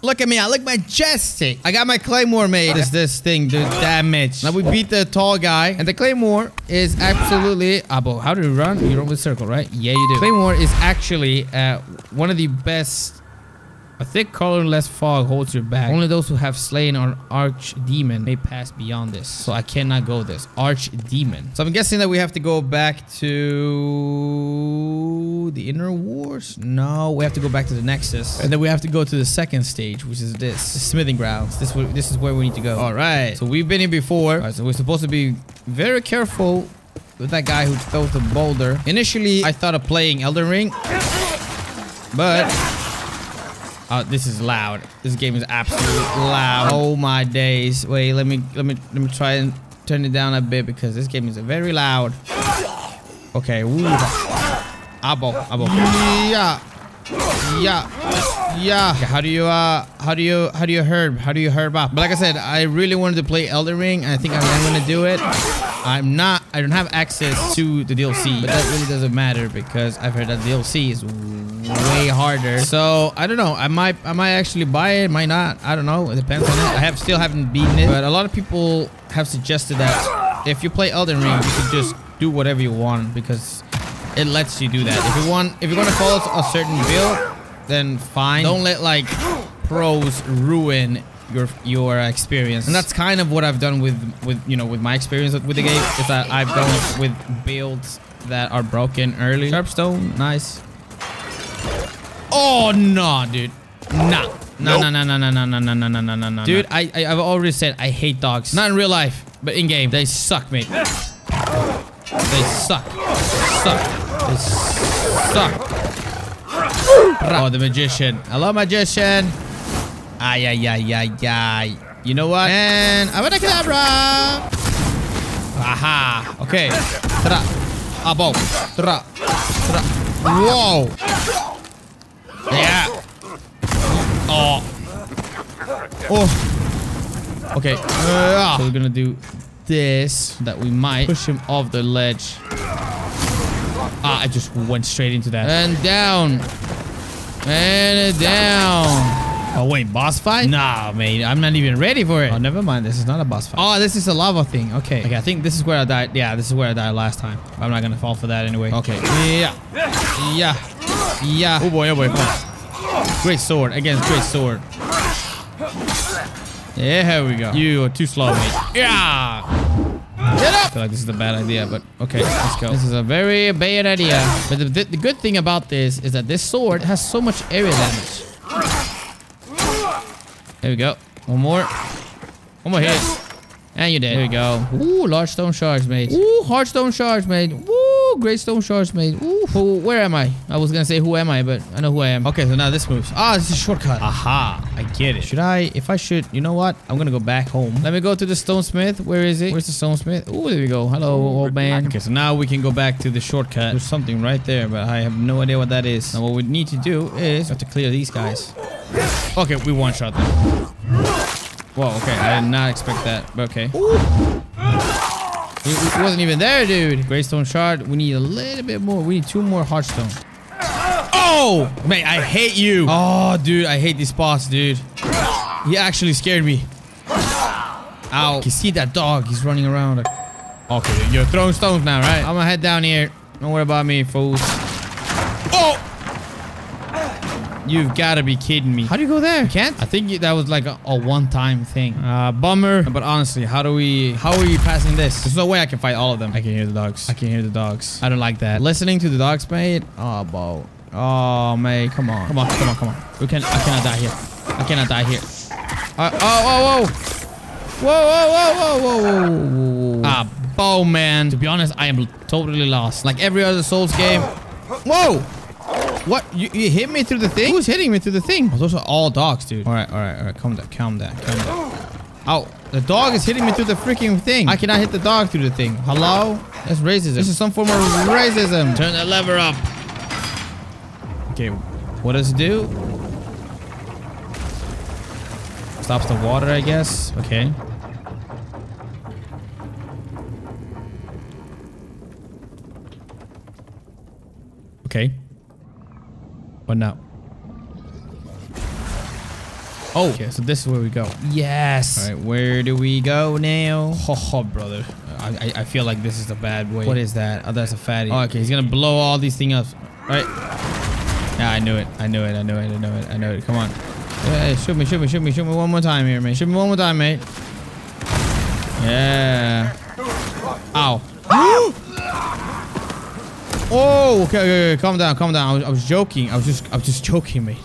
Look at me, I look majestic. I got my claymore made. What is this thing, dude? Damage. Now we beat the tall guy. And the claymore is absolutely... Abo, how do you run? You run with circle, right? Yeah, you do. Claymore is actually one of the best... A thick colorless fog holds your back. Only those who have slain an archdemon may pass beyond this. So I cannot go this. Archdemon. So I'm guessing that we have to go back to... The Inner Wars? No, we have to go back to the Nexus. And then we have to go to the second stage, which is this. The Smithing Grounds. This is where we need to go. All right. So we've been here before. All right, so we're supposed to be very careful with that guy who throws the boulder. Initially, I thought of playing Elden Ring. But... Oh, this is loud. This game is absolutely loud. Oh my days. Wait, let me try and turn it down a bit because this game is very loud. Okay. Woo. Abo. Yeah. Okay, how do you herb up? But like I said, I really wanted to play Elden Ring, and I think I'm gonna do it. I don't have access to the DLC, but that really doesn't matter because I've heard that DLC is way harder. So I don't know. I might actually buy it. Might not. I don't know. It depends on it. I still haven't beaten it. But a lot of people have suggested that if you play Elden Ring, you can just do whatever you want because it lets you do that. If you want to follow a certain build, then fine. Don't let like pros ruin your experience. And that's kind of what I've done with my experience with the game is that I've gone with builds that are broken early. Sharpstone, nice. Oh no, dude. No. Dude, I've already said I hate dogs. Not in real life, but in game. They suck, mate. They suck. They suck. Oh, the magician. Hello, magician. Ay. You know what? And Abracadabra. Aha. Okay. Tra. Abo. Tra. Tra. Whoa. Yeah. Oh. Oh. Okay. So we're gonna do this. That we might push him off the ledge. Ah, I just went straight into that. And down. And down. Oh, wait. Boss fight? Nah, man. I'm not even ready for it. Oh, never mind. This is not a boss fight. Oh, this is a lava thing. Okay. Okay, I think this is where I died. Yeah, this is where I died last time. I'm not gonna fall for that anyway. Okay. Yeah. Yeah. Yeah. Oh boy, oh boy. Great sword. Again, great sword. Yeah, here we go. You are too slow, mate. Yeah. Get up. I feel like this is a bad idea, but okay, let's go. This is a very bad idea. But the good thing about this is that this sword has so much area damage. There we go. One more. One more hit. And you're dead. There we go. Ooh, large stone shards, mate. Ooh, hard stone shards, mate. Ooh, great stone shards, mate. Ooh, where am I? I was gonna say who am I, but I know who I am. Okay, so now this moves. Ah, this is a shortcut. Aha, I get it. You know what? I'm gonna go back home. Let me go to the stonesmith. Where is it? Where's the stonesmith? Ooh, there we go. Hello, old man. Okay, so now we can go back to the shortcut. There's something right there, but I have no idea what that is. Now what we need to do is we have to clear these guys. Okay, we one-shot them. Whoa, okay, I did not expect that, but okay. It wasn't even there, dude. Greystone shard, we need a little bit more. We need two more heartstone. Oh! Mate, I hate you. Oh, dude, I hate this boss, dude. He actually scared me. Ow. You see that dog? He's running around. Okay, you're throwing stones now, right? I'm gonna head down here. Don't worry about me, fools. Oh! You've got to be kidding me. How do you go there? You can't? I think that was like a one-time thing. Bummer. But honestly, how are you passing this? There's no way I can fight all of them. I can hear the dogs. I can hear the dogs. I don't like that. Listening to the dogs, mate. Oh, bo. Oh, mate. Come on. Come on. Come on. Come on. I cannot die here. I cannot die here. Oh, oh. Whoa. Ah, bo, man. To be honest, I am totally lost. Like every other Souls game. Whoa. What? You hit me through the thing? Who's hitting me through the thing? Oh, those are all dogs, dude. All right. Calm down. Ow. The dog is hitting me through the freaking thing. I cannot hit the dog through the thing. Hello? That's racism. This is some form of racism. Turn that lever up. Okay. What does it do? Stops the water, I guess. Okay. Okay. But now. Oh, okay, so this is where we go. Yes. All right, where do we go now? Oh, brother. I feel like this is the bad way. What is that? Oh, that's a fatty. Oh, okay, he's gonna blow all these things up. All right. Yeah, I knew it. I knew it. I knew it. I knew it. I knew it. Come on. Hey, shoot me. Shoot me. Shoot me. Shoot me one more time here, man. Shoot me one more time, mate. Yeah. Ow. Oh, okay, okay, okay. Calm down, calm down. I was joking. I was just joking, mate.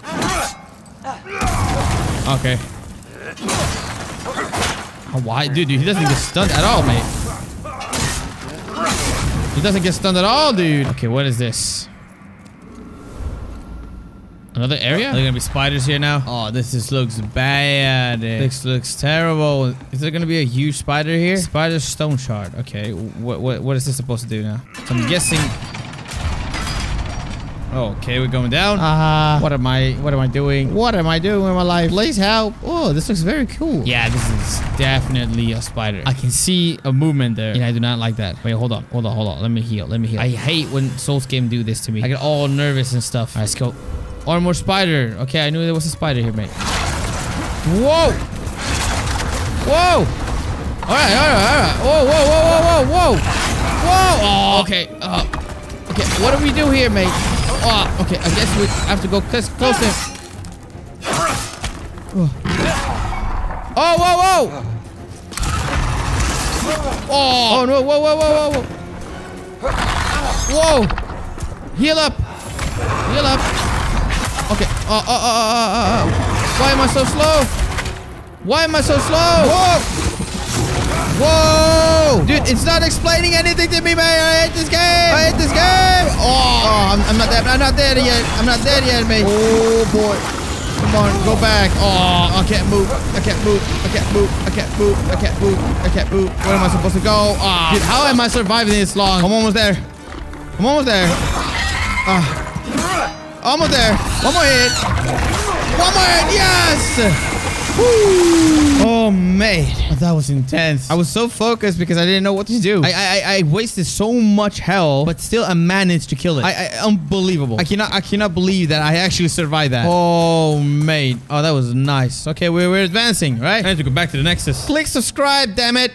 Okay. Oh, why, dude? He doesn't get stunned at all, mate. He doesn't get stunned at all, dude. Okay, what is this? Another area? Are there gonna be spiders here now? Oh, this looks bad. This looks terrible. Is there gonna be a huge spider here? Spider stone shard. Okay, what is this supposed to do now? So I'm guessing. Okay, we're going down. What am I doing? What am I doing with my life? Please help. Oh, this looks very cool. Yeah, this is definitely a spider. I can see a movement there, and I do not like that. Wait, hold on. Let me heal, I hate when Souls game do this to me. I get all nervous and stuff. All right, let's go. Armor Spider. Okay, I knew there was a spider here, mate. Whoa! Whoa! Alright, alright. Whoa, whoa, whoa, whoa, whoa, whoa! Oh, okay. Okay, what do we do here, mate? Oh, okay, I guess we have to go close in. Oh, whoa, whoa! Oh, oh no, whoa, whoa, whoa, whoa, whoa! Whoa! Heal up! Heal up! Okay. Why am I so slow? Why am I so slow? Whoa! Whoa! Dude, it's not explaining anything to me, man. I hate this game. I hate this game. Oh, I'm not there. I'm not there yet. I'm not there yet, mate. Oh boy! Come on, go back. Oh, I can't move. I can't move. I can't move. I can't move. I can't move. I can't move. Where am I supposed to go? Ah! Dude, how am I surviving this long? I'm almost there. I'm almost there. Almost there. One more hit. One more hit. Yes. Woo. Oh, mate. That was intense. I was so focused because I didn't know what to do. I wasted so much health, but still I managed to kill it. Unbelievable. I cannot believe that I actually survived that. Oh, mate. Oh, that was nice. Okay, we're advancing, right? I need to go back to the Nexus. Click subscribe, damn it.